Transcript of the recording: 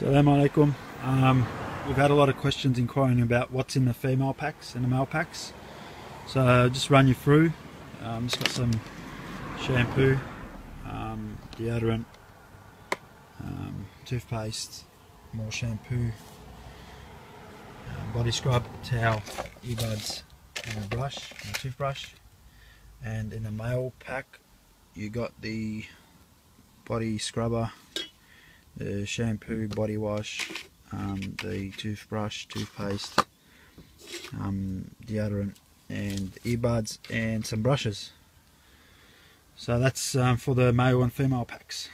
Assalamu alaikum. We've had a lot of questions inquiring about what's in the female packs and the male packs. So I'll just run you through. Just got some shampoo, deodorant, toothpaste, more shampoo, body scrub, towel, earbuds, and a brush, and a toothbrush. And in the male pack, you got the body scrubber, the shampoo, body wash, the toothbrush, toothpaste, deodorant, and earbuds, and some brushes. So that's for the male and female packs.